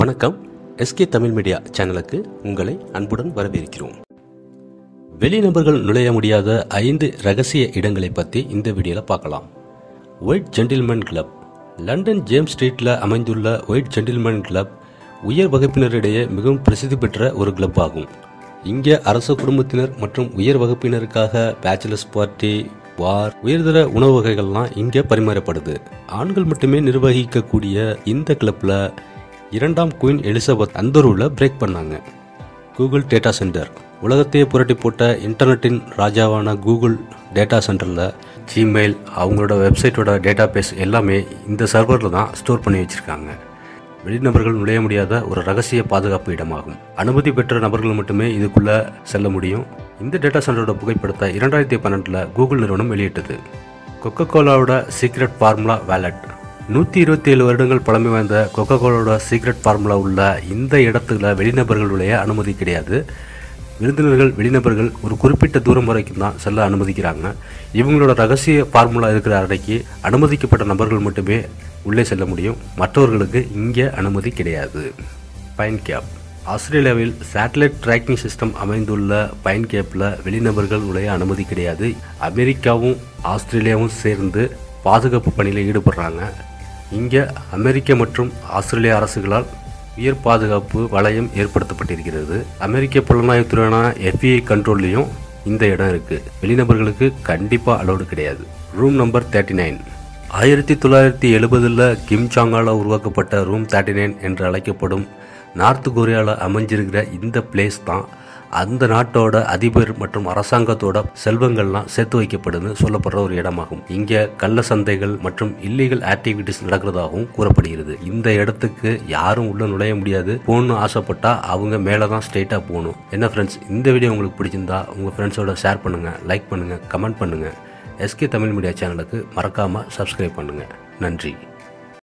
வணக்கம். SK Tamil media சேனலுக்கு உங்களை அன்புடன் வரவேற்கிறோம். வெளிநபர்கள் நுழைய முடியாத 5 ரகசிய இடங்களை பற்றி இந்த வீடியோல பார்க்கலாம். White gentleman club. London James ஸ்ட்ரீட்ல அமைந்துள்ள ஒயிட் ஜென்டில்மேன் கிளப் உயர் வகுப்பினரிடையே மிகவும் பிரசித்தி பெற்ற ஒரு கிளப் ஆகும். இங்கே அரச குடும்பத்தினர் மற்றும் உயர் வகுப்பினருக்காக பேச்சுலர்ஸ் பார்ட்டி, பார், உயர்தர உணவு வகைகள்லாம் இங்கே பரிமாறப்படுது. ஆண்கள் மட்டுமே நிர்வகிக்கக்கூடிய இந்த கிளப்ல 2ஆம் குயின் எலிசபெத் அந்தரூல பிரேக் பண்ணாங்க. Google data centre. உலகத்தையே புரட்டி போட்ட இன்டர்நெட்டின் ராஜாவான கூகுள் டேட்டா சென்டரில் ஜிமெயில், அவங்களோட வெப்சைட்டோட டேட்டா பேஸ் எல்லாமே இந்த சர்வரில் தான் ஸ்டோர் பண்ணி வச்சுருக்காங்க. வெளிநபர்கள் நுழைய முடியாத ஒரு ரகசிய பாதுகாப்பு இடமாகும். அனுமதி பெற்ற நபர்கள் மட்டுமே இதுக்குள்ளே செல்ல முடியும். இந்த டேட்டா சென்டரோட புகைப்படத்தை 2012 கூகுள் நிறுவனம் வெளியிட்டது. கொக்கோ கோலாவோட சீக்ரெட் ஃபார்முலா வேலட். 127 வருடங்கள் பழமை வாய்ந்த கொக்கோ கோலாவோட சீக்ரெட் ஃபார்முலா உள்ள இந்த இடத்துல வெளிநபர்களுடைய அனுமதி கிடையாது. விருந்தினர்கள், வெளிநபர்கள் ஒரு குறிப்பிட்ட தூரம் வரைக்கும் தான் செல்ல அனுமதிக்கிறாங்க. இவங்களோட ரகசிய ஃபார்முலா இருக்கிற அறைக்கு அனுமதிக்கப்பட்ட நபர்கள் மட்டுமே உள்ளே செல்ல முடியும். மற்றவர்களுக்கு இங்கே அனுமதி கிடையாது. Pine Gap. ஆஸ்திரேலியாவில் சேட்டலைட் ட்ராக்கிங் சிஸ்டம் அமைந்துள்ள பைன் கேப்பில் வெளிநபர்கள் நுழைய அனுமதி கிடையாது. அமெரிக்காவும் ஆஸ்திரேலியாவும் சேர்ந்து பாதுகாப்பு பணியில் ஈடுபடுறாங்க. இங்கே அமெரிக்க மற்றும் ஆஸ்திரேலிய அரசுகளால் உயர் பாதுகாப்பு வளையம் ஏற்படுத்தப்பட்டிருக்கிறது. அமெரிக்க புலனாய்வுத்துறையான FBI கண்ட்ரோல்லையும் இந்த இடம் இருக்குது. வெளிநபர்களுக்கு கண்டிப்பாக அலோடு கிடையாது. Room number 39. 1970 கிம் சாங்கால் உருவாக்கப்பட்ட ரூம் 39 என்று அழைக்கப்படும் நார்த் கொரியாவில் அமைஞ்சிருக்கிற இந்த பிளேஸ் தான் அந்த நாட்டோட அதிபர் மற்றும் அரசாங்கத்தோட செல்வங்கள்லாம் சேர்த்து வைக்கப்படுதுன்னு சொல்லப்படுற ஒரு இடமாகும். இங்கே கள்ள சந்தைகள் மற்றும் இல்லீகல் ஆக்டிவிட்டிஸ் நடக்கிறதாகவும் கூறப்படுகிறது. இந்த இடத்துக்கு யாரும் உள்ளே நுழைய முடியாது. போகணும்னு ஆசைப்பட்டா அவங்க மேலே தான் ஸ்ட்ரெயிட்டாக போகணும். என்ன ஃப்ரெண்ட்ஸ், இந்த வீடியோ உங்களுக்கு பிடிச்சிருந்தா உங்கள் ஃப்ரெண்ட்ஸோட ஷேர் பண்ணுங்கள், லைக் பண்ணுங்கள், கமெண்ட் பண்ணுங்கள். SK தமிழ் மீடியா சேனலுக்கு மறக்காமல் சப்ஸ்கிரைப் பண்ணுங்கள். நன்றி.